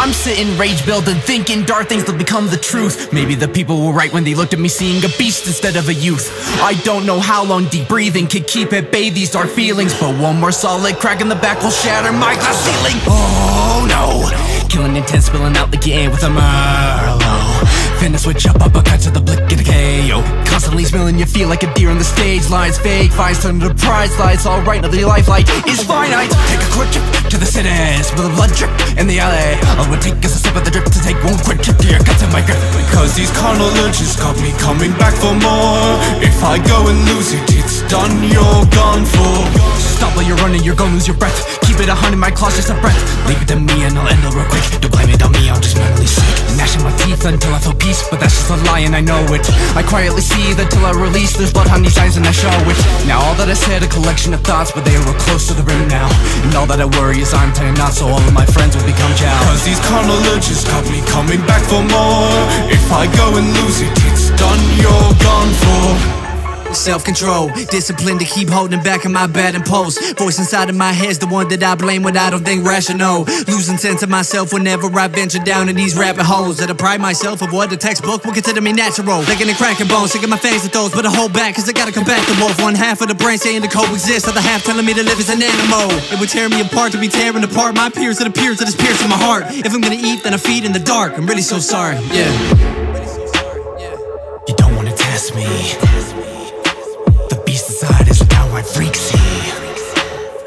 I'm sitting rage building, thinking dark things will become the truth. Maybe the people were right when they looked at me, seeing a beast instead of a youth. I don't know how long deep breathing could keep at bay these dark feelings, but one more solid crack in the back will shatter my glass ceiling. Oh no, killing intent, spilling out like you ain't with a Merlot. Finna switch up uppercut to the blick and a KO. Constantly smelling your feel like a deer on the stage. Lines, fake fights, turn to prize lights. Alright, now the lifelike is finite. Take a quick trip to the city, spill the blood drip in the alley. All it would take is a sip of the drip to take one quick trip to your guts in my grip. Because these carnal urges got me coming back for more. If I go and lose it, it's done, you're gone for. Stop while you're running, you're gonna lose your breath. Keep it 100, my claws just a breath. Leave it to me and I'll end it real quick. Don't blame it on me, I'm just mentally sick. Gnashing my teeth until I feel peace, but that's just a lie and I know it. I quietly see that till I release. There's blood on these eyes and I show it. Now all that I said, a collection of thoughts, but they were close to the rim now. And all that I worry is I'm tying knots, so all of my friends will become cows. Cause these carnal urges got me coming back for more. If I go and lose it, it's done, you're gone for. Self-control, discipline to keep holding back on my bad impulse. Voice inside of my head's the one that I blame when I don't think rational. Losing sense of myself whenever I venture down in these rabbit holes. That I pride myself of what the textbook would consider me natural. Licking and cracking bones, sticking my fangs at those, but I hold back cause I gotta combat the wolf. One half of the brain saying to coexist, other half telling me to live as an animal. It would tear me apart to be tearing apart my peers. It appears that it's piercing my heart. If I'm gonna eat, then I feed in the dark. I'm really so sorry, yeah. You don't wanna test me. Freaks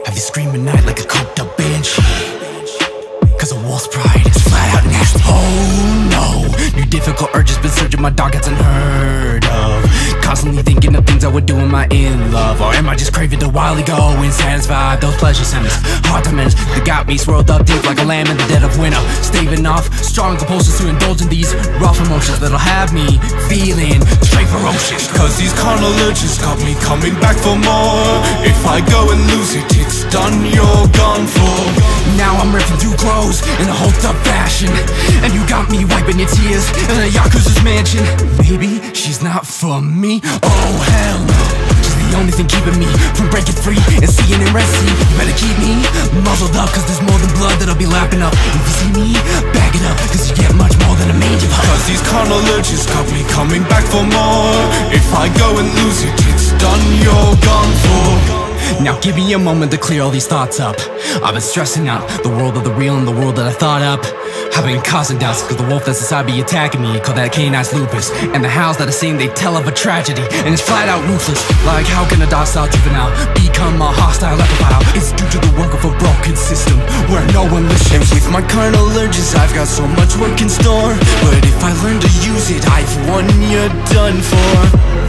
have you screaming night like a coked up banshee. Cause a wolf's pride is flat out nasty. Oh no, new difficult urges been surging my dog, that's unheard of. Constantly thinking of things I would do in my in-love. Or am I just craving the wild ego and satisfied those pleasure centers? Hard to manage, they got me swirled up deep like a lamb in the dead of winter. Staving off strong compulsions to indulge in these rough emotions that'll have me feeling straight ferocious. Cause these carnal urges got me coming back for more. If I go and lose it, it's done, you're gone for. Now I'm ripping through clothes in a holed up fashion, and you got me wiping your tears in a Yakuza's mansion. Maybe she's not for me, oh hell no. She's the only thing keeping me from breaking free and seeing and resting. You better keep me muzzled up, cause there's more than blood that I'll be lapping up. If you see me, back it up, cause you get much more than a manger pup. Cause these carnal urges got me coming back for more. If I go and lose it, it's done, you're gone for. Now give me a moment to clear all these thoughts up. I've been stressing out the world of the real and the world that I thought up. I've been causing doubts cause the wolf that's inside be attacking me. Call that canine's lupus. And the howls that I sing, they tell of a tragedy, and it's flat out ruthless. Like how can a docile juvenile become a hostile epiphile? It's due to the work of a broken system where no one listens. And with my carnal urges I've got so much work in store, but if I learn to use it, I've won, you're done for.